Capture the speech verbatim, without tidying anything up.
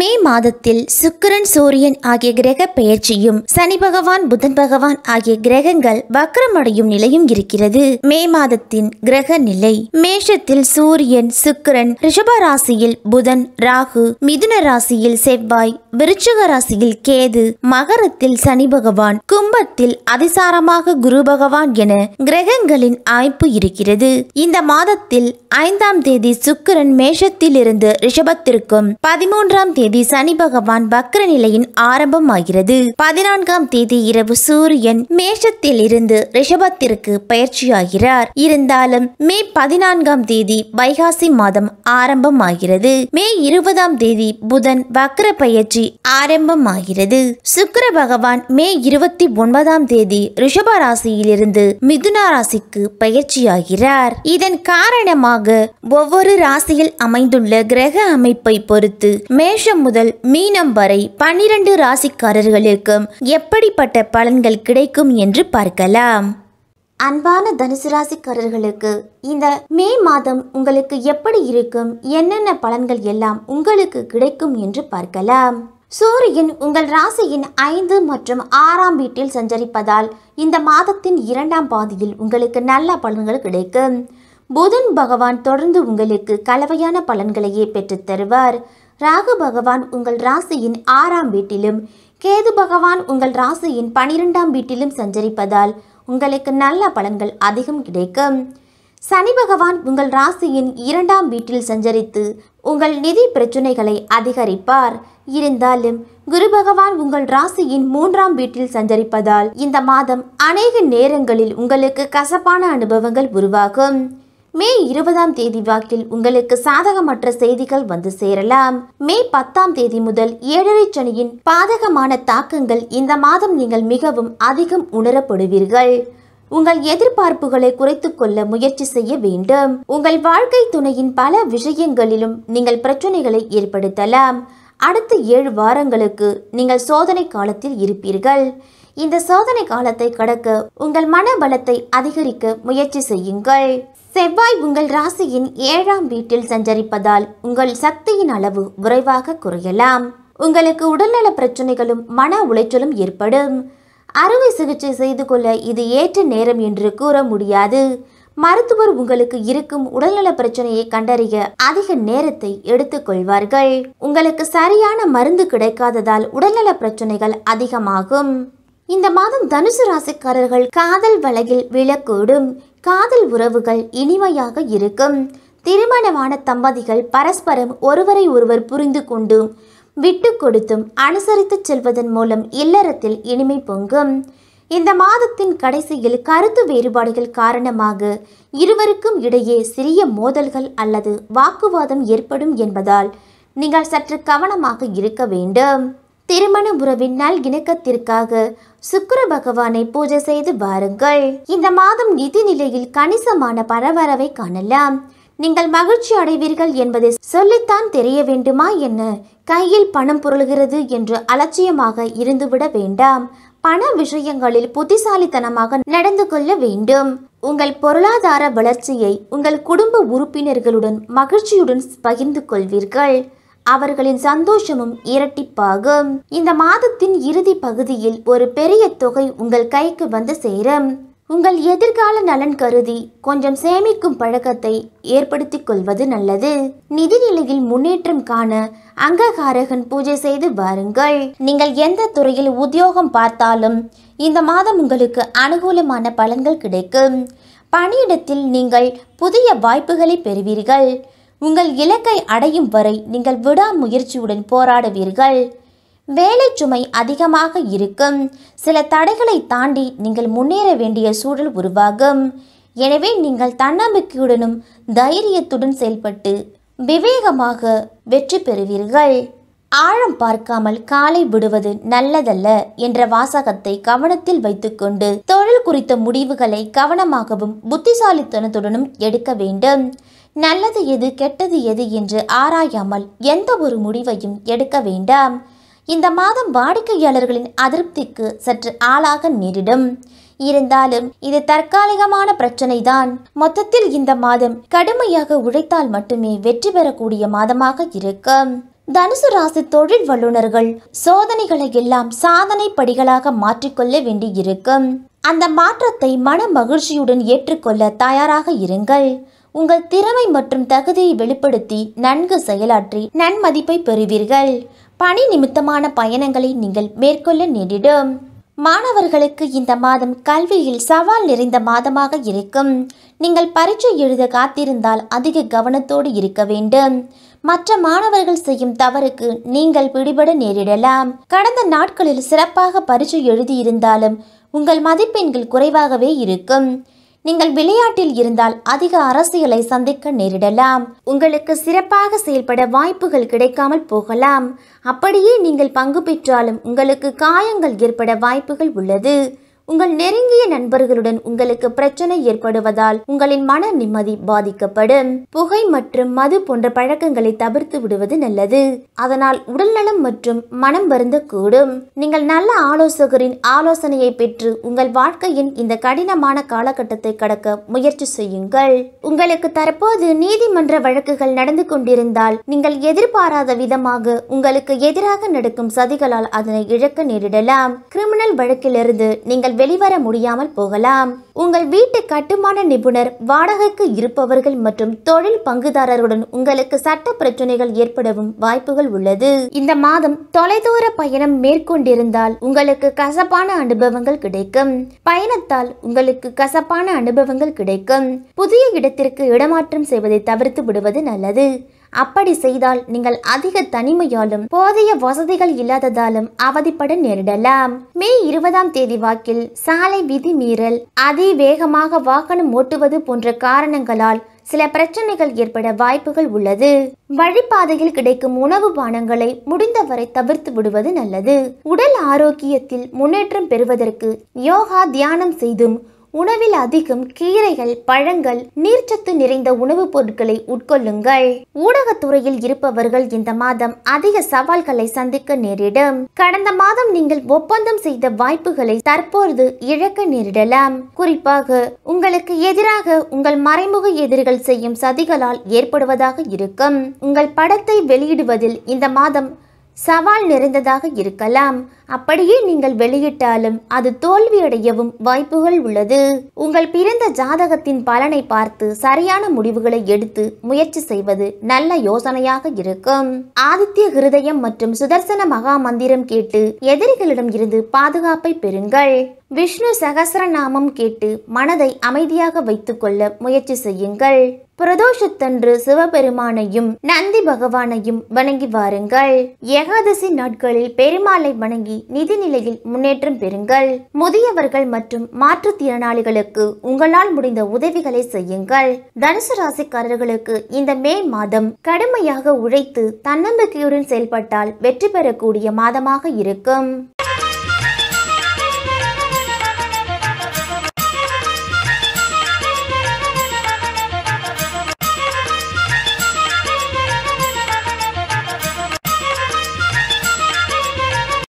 मे மாதத்தில் சுக்கிரன் சூரியன் ஆகிய கிரக பெயர்ச்சியும் சனி பகவான் புதன் பகவான் ஆகிய கிரகங்கள் வக்ரமடையும் நிலையும் இருக்கிறது. மே மாதத்தின் கிரக நிலை. மேஷத்தில் சூரியன் சுக்கிரன், ரிஷப ராசியில் புதன் ராகு, மிதுன ராசியில் செவ்வாய், விருச்சிக ராசியில் கேது, மகரத்தில் சனி பகவான், கும்பத்தில் அதிசாரமாக குரு பகவான் என கிரகங்களின் ஆய்ப்பு இருக்கிறது. இந்த மாதத்தில் ஐந்தாம் தேதி சுக்கிரன் மேஷத்தில் இருந்து ரிஷபத்திற்கும், பதிமூன்றாம் தேதி சனி பகவான் வக்ர நிலையின் ஆரம்பமாகிறது. பதினான்காம் தேதி இரவு சூரியன் மேஷத்தில் இருந்து ரிஷபத்திற்கு பயிற்சியாகிறார். இருந்தாலும் மே பதினான்காம் தேதி வைகாசி மாதம் ஆரம்பமாகிறது. மே இருபதாம் தேதி புதன் வக்ர பயிற்சி ஆரம்பமாகிறது. சுக்கிர பகவான் மே இருபத்தி ஒன்பதாம் தேதி ரிஷப ராசியிலிருந்து மிதுன ராசிக்கு பயிற்சியாகிறார். இதன் காரணமாக ஒவ்வொரு ராசியில் அமைந்துள்ள கிரக அமைப்பை பொறுத்து மேஷம் முதல் மீனம் வரை பன்னிரண்டு ராசிக்காரர்களுக்கும் எப்படிப்பட்ட பலன்கள் கிடைக்கும் என்று பார்க்கலாம். அன்பான தனுசு ராசிக்காரர்களுக்கு இந்த மே மாதம் உங்களுக்கு எப்படி இருக்கும், என்னென்ன பலன்கள் எல்லாம் உங்களுக்கு கிடைக்கும் என்று பார்க்கலாம். சூரியன் உங்கள் ராசியின் ஐந்து மற்றும் ஆறாம் வீட்டில் சஞ்சரிப்பதால் இந்த மாதத்தின் இரண்டாம் பாதியில் உங்களுக்கு நல்ல பலன்கள் கிடைக்கும். புதன் பகவான் தொடர்ந்து உங்களுக்கு கலவையான பலன்களையே பெற்றுத் தருவார். ராகு பகவான் உங்கள் ராசியின் ஆறாம் வீட்டிலும், கேது பகவான் உங்கள் ராசியின் பனிரெண்டாம் வீட்டிலும் சஞ்சரிப்பதால் உங்களுக்கு நல்ல பலன்கள் அதிகம் கிடைக்கும். சனி பகவான் உங்கள் ராசியின் இரண்டாம் வீட்டில் சஞ்சரித்து உங்கள் நிதி பிரச்சனைகளை அதிகரிப்பார். இருந்தாலும் குரு பகவான் உங்கள் ராசியின் மூன்றாம் வீட்டில் சஞ்சரிப்பதால் இந்த மாதம் அநேக நேரங்களில் உங்களுக்கு கசப்பான அனுபவங்கள் உருவாகும். மே இருபதாம் தேதி வாக்கில் உங்களுக்கு சாதகமற்ற செய்திகள் வந்து சேரலாம். மே பத்தாம் தேதி முதல் ஏழரை சனியின் பாதகமான தாக்கங்கள் இந்த மாதம் நீங்கள் மிகவும் அதிகம் உணரப்படுவீர்கள். உங்கள் எதிர்பார்ப்புகளை குறைத்து கொள்ள முயற்சி செய்ய வேண்டும். உங்கள் வாழ்க்கை துணையின் பல விஷயங்களிலும் நீங்கள் பிரச்சனைகளை ஏற்படுத்தலாம். அடுத்த ஏழு வாரங்களுக்கு நீங்கள் சோதனை காலத்தில் இருப்பீர்கள். இந்த சோதனை காலத்தை கடக்க உங்கள் மன பலத்தை அதிகரிக்க முயற்சி செய்யுங்கள். செவ்வாய் உங்கள் ராசியின் ஏழாம் வீட்டில் சஞ்சரிப்பதால் உங்கள் சக்தியின் அளவு குறைவாக குறையலாம். உங்களுக்கு உடல்நல பிரச்சனைகளும் மன உளைச்சலும் ஏற்படும். அறுவை சிகிச்சை செய்து கொள்ள இது ஏற்ற நேரம் என்று கூற முடியாது. மருத்துவர் உங்களுக்கு இருக்கும் உடல்நல பிரச்சனையை கண்டறிய அதிக நேரத்தை எடுத்துக்கொள்வார்கள். உங்களுக்கு சரியான மருந்து கிடைக்காததால் உடல்நல பிரச்சனைகள் அதிகமாகும். இந்த மாதம் தனுசு ராசிக்காரர்கள் காதல் வலையில் விழக்கூடும். காதல் உறவுகள் இனிமையாக இருக்கும். திருமணமான தம்பதிகள் பரஸ்பரம் ஒருவரை ஒருவர் புரிந்து கொண்டும் விட்டு கொடுத்தும் அனுசரித்து செல்வதன் மூலம் இல்லறத்தில் இனிமை பொங்கும். இந்த மாதத்தின் கடைசியில் கருத்து வேறுபாடுகள் காரணமாக இருவருக்கும் இடையே சிறிய மோதல்கள் அல்லது வாக்குவாதம் ஏற்படும் என்பதால் நீங்கள் சற்று கவனமாக இருக்க வேண்டும். திருமண உறவின் நல் இணக்கத்திற்காக சுக்கிர பகவானை பூஜை செய்து வாருங்கள். இந்த மாதம் நிதி நிலையில் கணிசமான பரபரவை காணலாம். நீங்கள் மகிழ்ச்சி அடைவீர்கள் என்பதை சொல்லித்தான் தெரிய வேண்டுமா என்ன? கையில் பணம் புரளுகிறது என்று அலட்சியமாக இருந்துவிட வேண்டாம். பண விஷயங்களில் புத்திசாலித்தனமாக நடந்து கொள்ள வேண்டும். உங்கள் பொருளாதார வளர்ச்சியை உங்கள் குடும்ப உறுப்பினர்களுடன் மகிழ்ச்சியுடன் பகிர்ந்து கொள்வீர்கள். அவர்களின் சந்தோஷமும் இரட்டிப்பாகும். இந்த மாதத்தின் இறுதி பகுதியில் ஒரு பெரிய தொகை உங்கள் கைக்கு வந்து சேரும். உங்கள் எதிர்கால நலன் கருதி கொஞ்சம் சேமிக்கும் பழக்கத்தை ஏற்படுத்திக் கொள்வது நல்லது. நிதி நிலையில் முன்னேற்றம் காண அங்ககாரகன் பூஜை செய்து வாருங்கள். நீங்கள் எந்த துறையில் உத்தியோகம் பார்த்தாலும் இந்த மாதம் உங்களுக்கு அனுகூலமான பலன்கள் கிடைக்கும். பணியிடத்தில் நீங்கள் புதிய வாய்ப்புகளை பெறுவீர்கள். உங்கள் இலக்கை அடையும் வரை நீங்கள் விடாமுயற்சியுடன் போராடுவீர்கள். வேலை சுமை அதிகமாக இருக்கும். சில தடைகளை தாண்டி நீங்கள் முன்னேற வேண்டிய சூழல் உருவாகும். எனவே நீங்கள் தன்னம்பிக்கையுடனும் தைரியத்துடன் செயல்பட்டு விவேகமாக வெற்றி பெறுவீர்கள். ஆழம் பார்க்காமல் காலை விடுவது நல்லதல்ல என்ற வாசகத்தை கவனத்தில் வைத்துக்கொண்டு தொழில் குறித்த முடிவுகளை கவனமாகவும் புத்திசாலித்தனத்துடனும் எடுக்க வேண்டும். நல்லது எது கெட்டது எது என்று ஆராயாமல் எந்த ஒரு முடிவையும் எடுக்க வேண்டாம். இந்த மாதம் வாடிக்கையாளர்களின் அதிருப்திக்கு சற்று ஆளாக நேரிடும். இருந்தாலும் இது தற்காலிகமான பிரச்சனைதான். மொத்தத்தில் இந்த மாதம் கடுமையாக உழைத்தால் மட்டுமே வெற்றி பெறக்கூடிய மாதமாக இருக்கும். தனுசு ராசி தொழில் வல்லுநர்கள் சோதனைகளை எல்லாம் சாதனை படிகளாக மாற்றிக்கொள்ள வேண்டியிருக்கும். அந்த மாற்றத்தை மன மகிழ்ச்சியுடன் ஏற்றுக்கொள்ள தயாராக இருங்கள். உங்கள் திறமை மற்றும் தகுதியை வெளிப்படுத்தி நன்கு செயலாற்றி நன்மதிப்பை பெறுவீர்கள். பணி நிமித்தமான பயணங்களை நீங்கள் மேற்கொள்ள நேரிடும். மாணவர்களுக்கு இந்த மாதம் கல்வியில் சவால் நிறைந்த மாதமாக இருக்கும். நீங்கள் பரீட்சை எழுத காத்திருந்தால் அதிக கவனத்தோடு இருக்க வேண்டும். மற்ற மாணவர்கள் செய்யும் தவறுக்கு நீங்கள் பிடிபட நேரிடலாம். கடந்த நாட்களில் சிறப்பாக பரீட்சை எழுதியிருந்தாலும் உங்கள் மதிப்பெண்கள் குறைவாகவே இருக்கும். நீங்கள் விளையாட்டில் இருந்தால் அதிக அரசியலை சந்திக்க நேரிடலாம். உங்களுக்கு சிறப்பாக செயல்பட வாய்ப்புகள் கிடைக்காமல் போகலாம். அப்படியே நீங்கள் பங்கு பெற்றாலும் உங்களுக்கு காயங்கள் ஏற்பட வாய்ப்புகள் உள்ளது. உங்கள் நெருங்கிய நண்பர்களுடன் உங்களுக்கு பிரச்சனை ஏற்படுவதால் உங்களின் மன நிம்மதி பாதிக்கப்படும். புகை மற்றும் மது போன்ற பழக்கங்களை தவிர்த்து விடுவது நல்லது. அதனால் உடல்நலம் மற்றும் மனம் வருந்தக்கூடும். நீங்கள் நல்ல ஆலோசகரின் ஆலோசனையை பெற்று உங்கள் வாழ்க்கையின் இந்த கடினமான காலகட்டத்தை கடக்க முயற்சி செய்யுங்கள். உங்களுக்கு தற்போது நீதிமன்ற வழக்குகள் நடந்து கொண்டிருந்தால் நீங்கள் எதிர்பாராத விதமாக உங்களுக்கு எதிராக நடக்கும் சதிகளால் அதனை இழக்க நேரிடலாம். கிரிமினல் வழக்கிலிருந்து நீங்கள் வெளிவர முடியாமல் போகலாம். உங்கள் வீட்டு கட்டுமான நிபுணர், வாடகைக்கு இருப்பவர்கள் மற்றும் தொழில் பங்குதாரருடன் உங்களுக்கு சட்ட பிரச்சனைகள் ஏற்படவும் வாய்ப்புகள் உள்ளது. இந்த மாதம் தொலைதூர பயணம் மேற்கொண்டிருந்தால் உங்களுக்கு கசப்பான அனுபவங்கள் கிடைக்கும். பயணத்தால் உங்களுக்கு கசப்பான அனுபவங்கள் கிடைக்கும். புதிய இடத்திற்கு இடமாற்றம் செய்வதை தவிர்த்து விடுவது நல்லது. அப்படி செய்தால் நீங்கள் அதிக தனிமையாலும் போதிய வசதிகள் இல்லாததாலும் அவதிப்பட நேரிடலாம். மே இருபதாம் தேதி வாக்கில் சாலை விதி மீறல், அதிவேகமாக வாகனம் ஓட்டுவது போன்ற காரணங்களால் சில பிரச்சனைகள் ஏற்பட வாய்ப்புகள் உள்ளது. வழிபாதையில் கிடைக்கும் உணவு பானங்களை முடிந்தவரை தவிர்த்து விடுவது நல்லது. உடல் ஆரோக்கியத்தில் முன்னேற்றம் பெறுவதற்கு யோகா தியானம் செய்தும் உணவில் அதிகம் கீரைகள், பழங்கள், நீர்ச்சத்து நிறைந்த உணவுப் பொருட்களை உட்கொள்ளுங்கள். ஊடகத்துறையில் இருப்பவர்கள் இந்த மாதம் அதிக சவால்களை சந்திக்க நேரிடும். கடந்த மாதம் நீங்கள் ஒப்பந்தம் செய்த வாய்ப்புகளை தற்போது இழக்க நேரிடலாம். குறிப்பாக உங்களுக்கு எதிராக உங்கள் மறைமுக எதிரிகள் செய்யும் சதிகளால் ஏற்படுவதாக இருக்கும். உங்கள் படத்தை வெளியிடுவதில் இந்த மாதம் சவால் நிறைந்ததாக இருக்கலாம். அப்படியே நீங்கள் வெளியிட்டாலும் அது தோல்வியடையவும் வாய்ப்புகள் உள்ளது. உங்கள் பிறந்த ஜாதகத்தின் பலனை பார்த்து சரியான முடிவுகளை எடுத்து முயற்சி செய்வது நல்ல யோசனையாக இருக்கும். ஆதித்ய ஹிருதயம் மற்றும் சுதர்சன மகா மந்திரம் கேட்டு எதிரிகளிடம் இருந்து பாதுகாப்பை பெறுங்கள். விஷ்ணு சகஸ்ரநாமம் கேட்டு மனதை அமைதியாக வைத்துக்கொள்ள முயற்சி செய்யுங்கள். பிரதோஷத்தன்று சிவபெருமானையும் நந்தி பகவானையும் வணங்கி வாருங்கள். ஏகாதசி நாட்களில் பெருமாளை வணங்கி நிதி நிலையில் முன்னேற்றம் பெறுங்கள். முதியவர்கள் மற்றும் மாற்றுத்திறனாளிகளுக்கு உங்களால் முடிந்த உதவிகளை செய்யுங்கள். தனுசு ராசிக்காரர்களுக்கு இந்த மே மாதம் கடுமையாக உழைத்து தன்னம்பிக்கையுடன் செயல்பட்டால் வெற்றி பெறக்கூடிய மாதமாக இருக்கும்.